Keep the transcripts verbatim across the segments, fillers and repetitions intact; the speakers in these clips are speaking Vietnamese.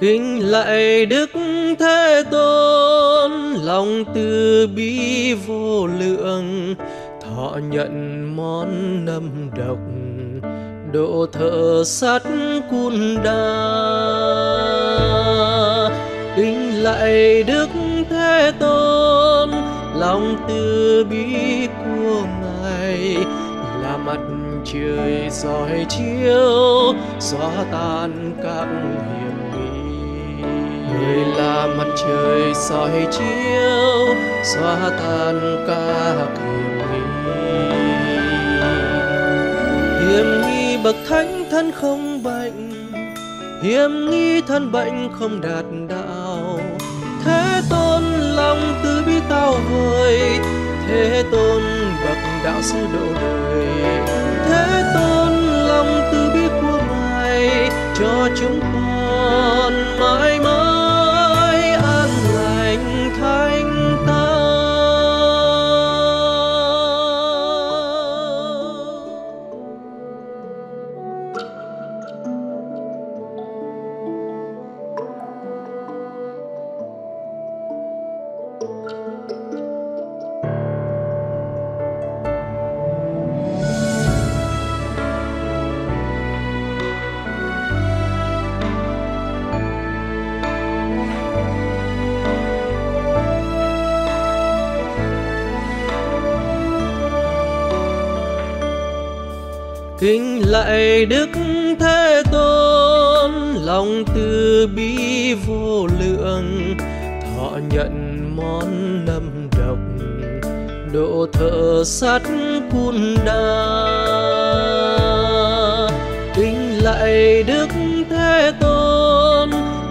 Kính lạy Đức Thế Tôn, lòng từ bi vô lượng, thọ nhận món nâm độc, độ thợ sắt cun đa. Kính lạy Đức Thế Tôn, lòng từ bi của Ngài là mặt trời soi chiếu, xóa tan các hiểm nghi. Người là mặt trời soi chiếu, xóa tan các hiểm nghi. Hiểm nghi bậc thánh thân không bệnh, hiểm nghi thân bệnh không đạt đạo. Thế Tôn lòng từ bi tao vời, Thế Tôn bậc đạo sư độ đời. Thế Tôn lòng từ bi của Ngài cho chúng con mãi mãi an lành thanh tao. Kính lạy Đức Thế Tôn, lòng từ bi vô lượng, thọ nhận món nâm độc, độ thợ sắt cun đa. Kính lạy Đức Thế Tôn,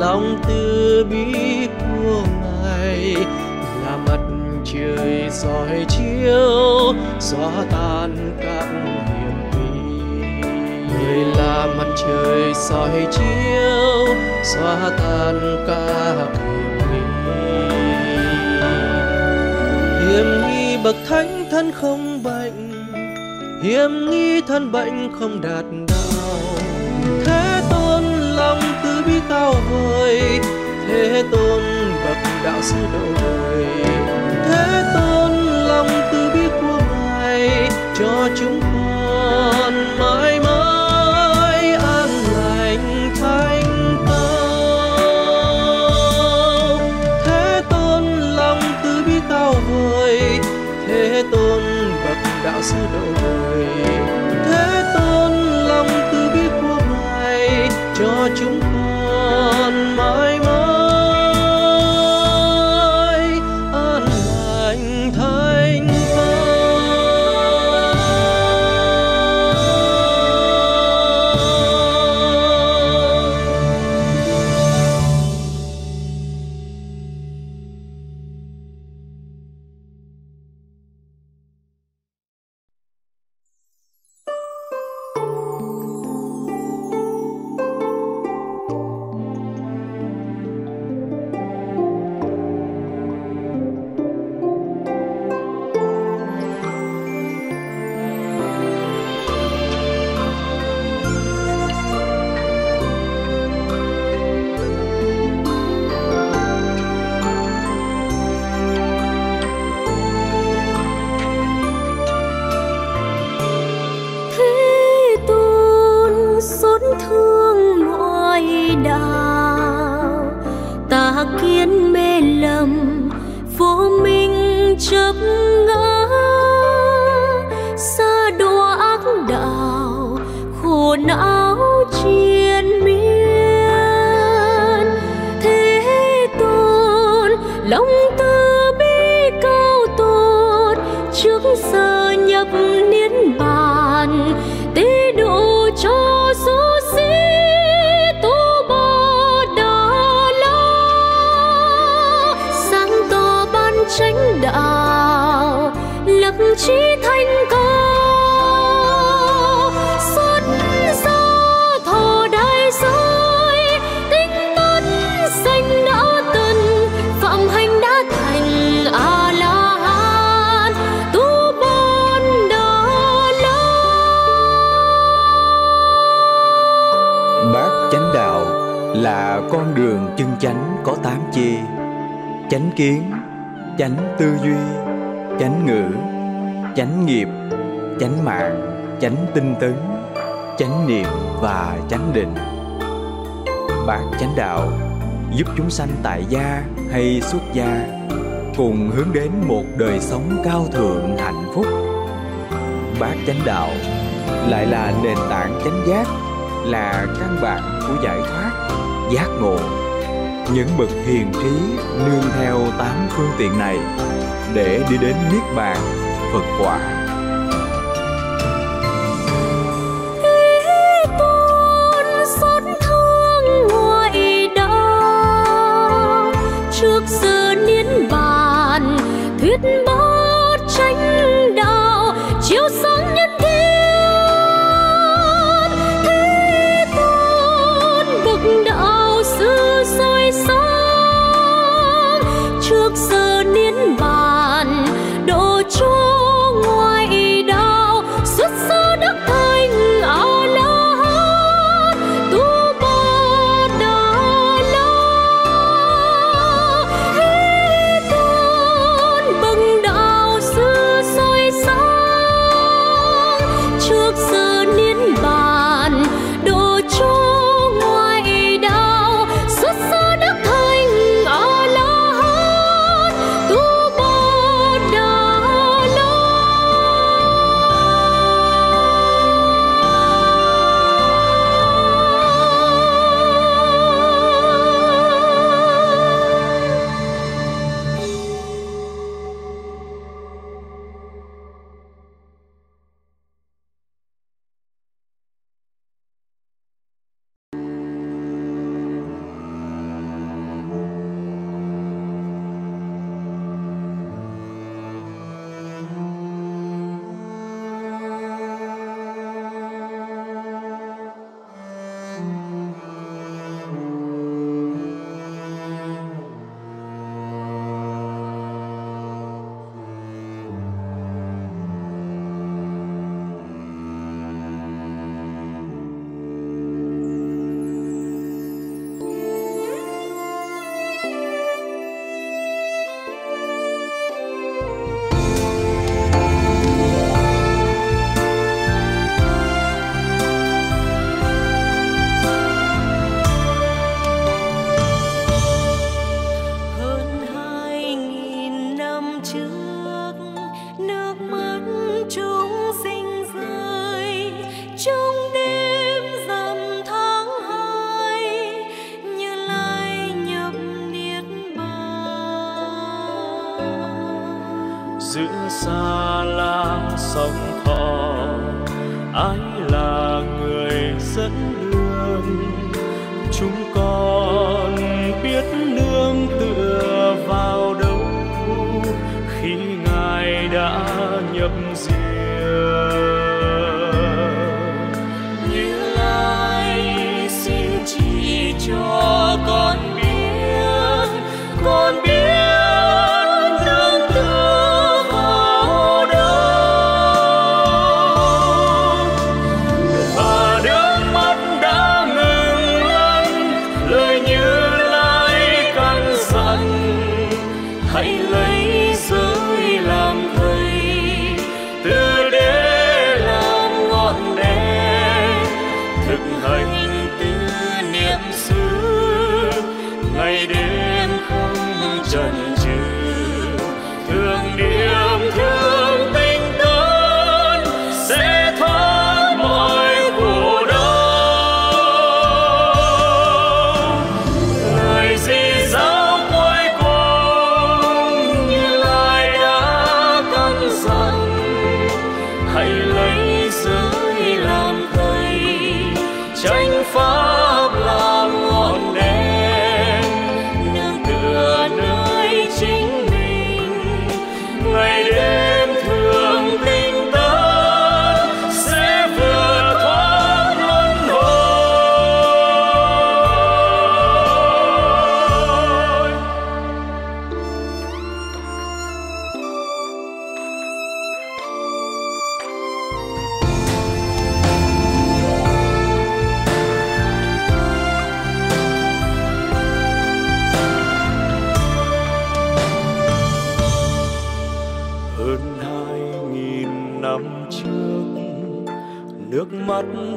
lòng từ bi của Ngài là mặt trời soi chiếu, xóa tan các Người là mặt trời soi chiếu, xóa tan các hiểm nghi. Hiểm nghi bậc thánh thân không bệnh, hiểm nghi thân bệnh không đạt đạo. Thế Tôn lòng từ bi tao vời, Thế Tôn bậc đạo sư độ đời. Thế Tôn lòng từ bi của Ngài cho chúng con mãi mãi. Thế Tôn bậc đạo sư độ đời, Thế Tôn lòng từ bi của Ngài cho chúng con mãi mãi an lành thanh thành công, xuất gia thôi. Con đường chân chánh có tám chi: chánh kiến, chánh tư duy, chánh ngữ, chánh nghiệp, chánh mạng, chánh tinh tấn, chánh niệm và chánh định. Bát chánh đạo giúp chúng sanh tại gia hay xuất gia cùng hướng đến một đời sống cao thượng hạnh phúc. Bát chánh đạo lại là nền tảng chánh giác, là căn bản của giải thoát, giác ngộ. Những bậc hiền trí nương theo tám phương tiện này để đi đến niết bàn, Phật quả.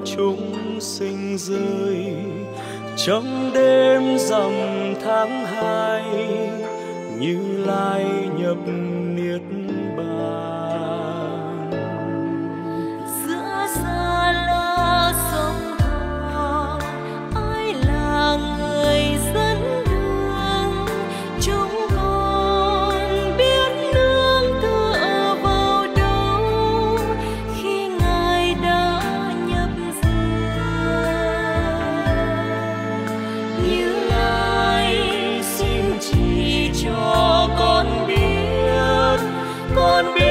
chúng sinh rơi trong đêm rằm tháng hai, Như Lai nhập niết bàn. Giữa xa la sông Hằng, ai là người dẫn đường? Chúng con biết nương tựa vào đâu khi Ngài đã nhập diệt. Như Lai xin chỉ cho con biết, con biết.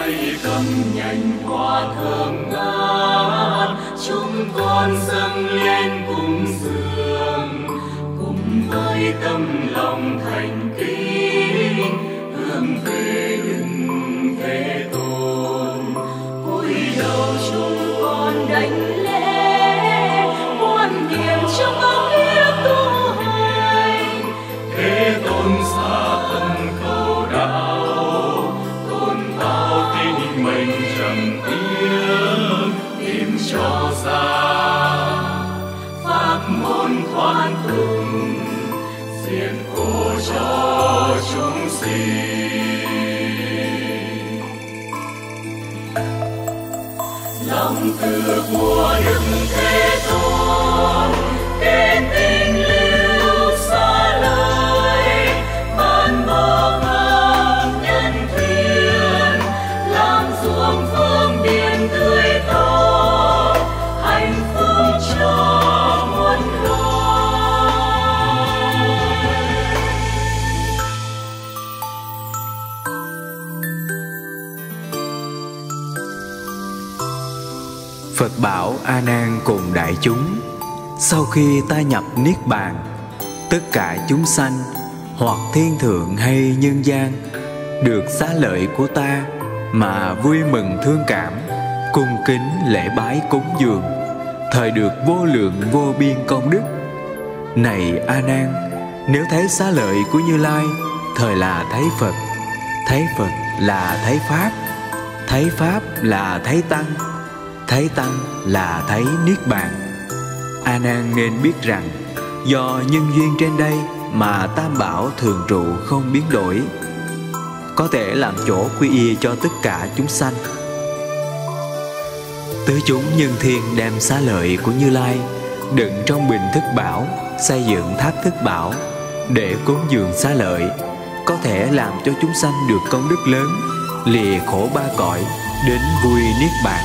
Hãy subscribe cho kênh Ghiền Mì Gõ để không bỏ lỡ những video hấp dẫn. sinh. Lòng từ của Đức Thế Tôn đến tình lưu xa lời, ban bố pháp nhân thiên, làm ruộng phương biên tươi tốt, hạnh phúc cho muôn loài. Phật bảo A Nan cùng đại chúng: sau khi ta nhập niết bàn, tất cả chúng sanh hoặc thiên thượng hay nhân gian được xá lợi của ta mà vui mừng thương cảm, cung kính lễ bái cúng dường, thời được vô lượng vô biên công đức. Này A Nan, nếu thấy xá lợi của Như Lai, thời là thấy Phật, thấy Phật là thấy Pháp, thấy Pháp là thấy Tăng, thấy Tăng là thấy Niết Bàn. A Nan nên biết rằng do nhân duyên trên đây mà Tam Bảo thường trụ không biến đổi, có thể làm chỗ quy y cho tất cả chúng sanh. Tứ chúng nhân thiên đem xá lợi của Như Lai đựng trong bình thức bảo, xây dựng tháp thức bảo để cúng dường xá lợi, có thể làm cho chúng sanh được công đức lớn, lìa khổ ba cõi đến vui Niết Bàn.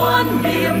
Quan điểm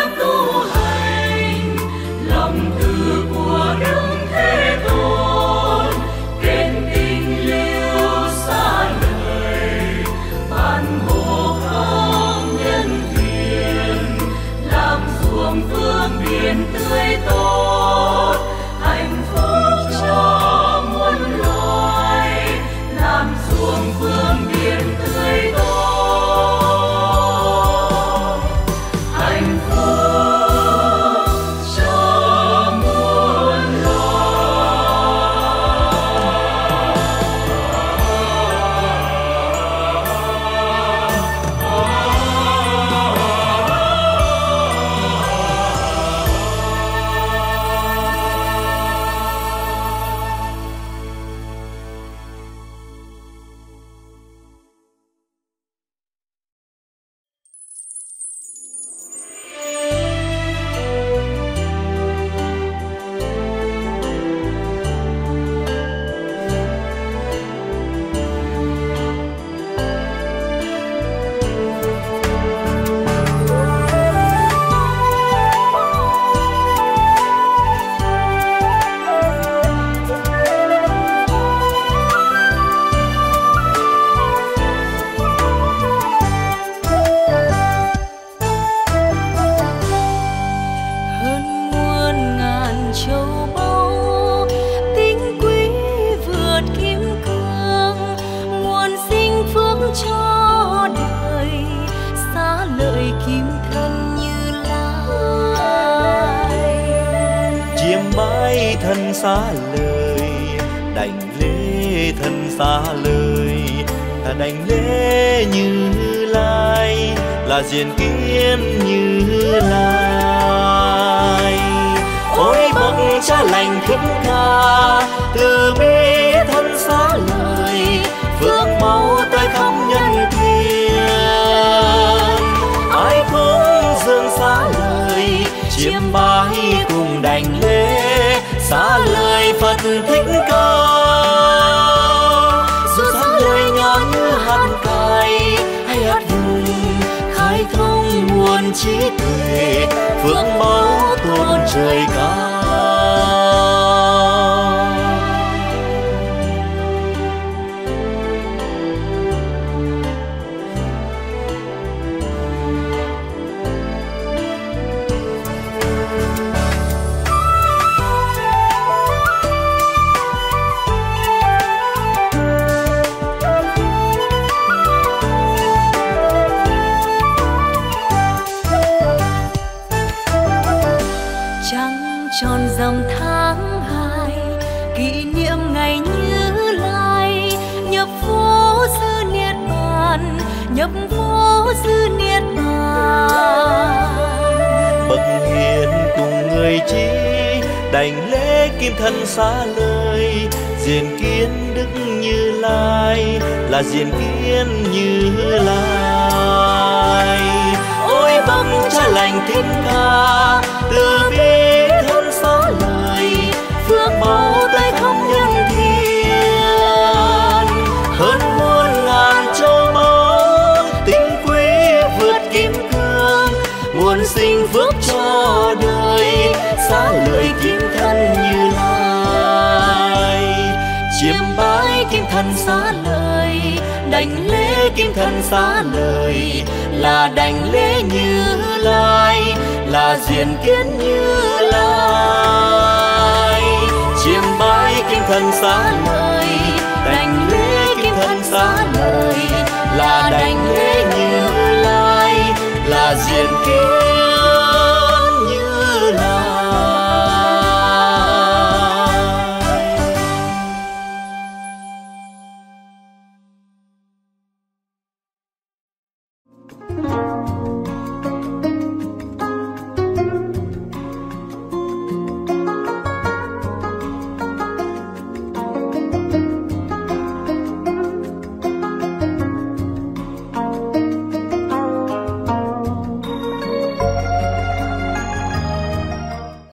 tu hành, lòng từ của Đức Thế Tôn đến tình lưu xa đời, ban bố pháp nhân thiên, làm ruộng phương biên tươi tốt, hạnh phúc cho muôn loài, làm ruộng phương biên tươi tốt. Xá lời đảnh lễ thần xá lời, ta đảnh lễ Như Lai là diện kiến Như Lai. Ôi bậc cha lành khấn ca, từ bi thân xá lời, phước máu tới khắp nhân thiên. Ai cũng dương xá lời, chiêm bái cùng đảnh lễ xá lời Phật Thích Ca. Dù xá lời nhỏ như hạt cải hay hạt vừng, khai thông nguồn trí tuệ, phước báo tôn trời cao. nhấp phố dư niết bàn. Bậc hiền cùng người chi đảnh lễ kim thân xá lời, diện kiến đức Như Lai là diện kiến Như Lai. Ôi bậc cha lành Thích Ca từ bi thân xá lời, phước báo tay không nhân thiên hơn muôn ngàn châu báu, tinh quý vượt kim cương, muôn sinh phước cho đời, xá lời kim thân Như Lai. Chiêm bái kim thân xá lời, đảnh lễ kim thân xá lời là đảnh lễ Như Lai, là diện kiến Như Lai. Chiêm bái kim thân xá lời, đảnh lễ kim thân xá lời là đảnh lễ Như Lai, là diện kiến